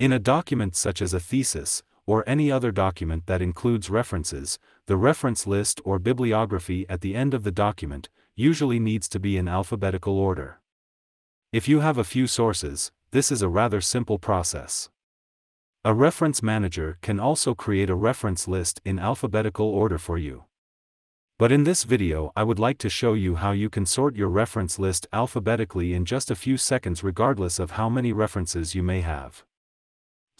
In a document such as a thesis, or any other document that includes references, the reference list or bibliography at the end of the document usually needs to be in alphabetical order. If you have a few sources, this is a rather simple process. A reference manager can also create a reference list in alphabetical order for you. But in this video I would like to show you how you can sort your reference list alphabetically in just a few seconds regardless of how many references you may have.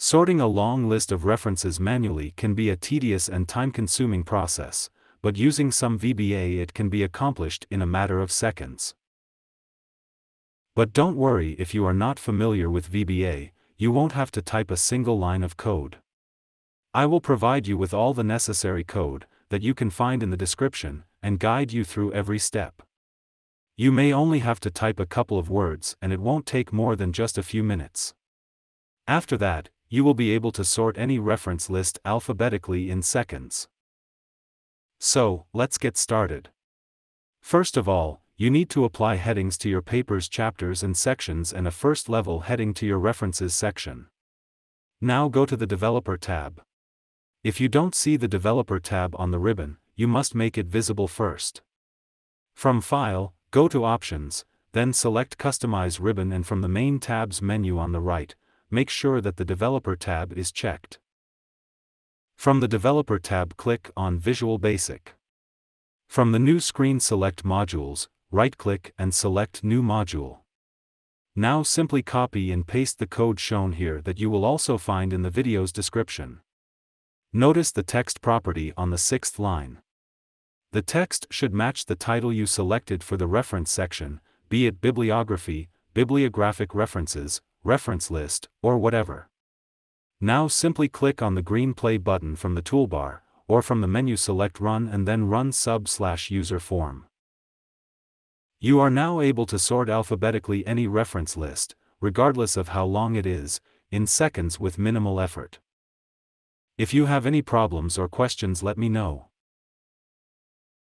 Sorting a long list of references manually can be a tedious and time-consuming process, but using some VBA it can be accomplished in a matter of seconds. But don't worry if you are not familiar with VBA, you won't have to type a single line of code. I will provide you with all the necessary code that you can find in the description and guide you through every step. You may only have to type a couple of words and it won't take more than just a few minutes. After that, you will be able to sort any reference list alphabetically in seconds. So, let's get started. First of all, you need to apply headings to your paper's chapters and sections and a first level heading to your references section. Now go to the Developer tab. If you don't see the Developer tab on the ribbon, you must make it visible first. From File, go to Options, then select Customize Ribbon, and from the main tabs menu on the right, make sure that the Developer tab is checked. From the Developer tab, click on Visual Basic. From the new screen, select Modules, right-click and select New Module. Now simply copy and paste the code shown here that you will also find in the video's description. Notice the text property on the 6th line. The text should match the title you selected for the reference section, be it bibliography, bibliographic references, reference list, or whatever. Now simply click on the green play button from the toolbar, or from the menu select Run and then Run sub/user form. You are now able to sort alphabetically any reference list, regardless of how long it is, in seconds with minimal effort. If you have any problems or questions, let me know.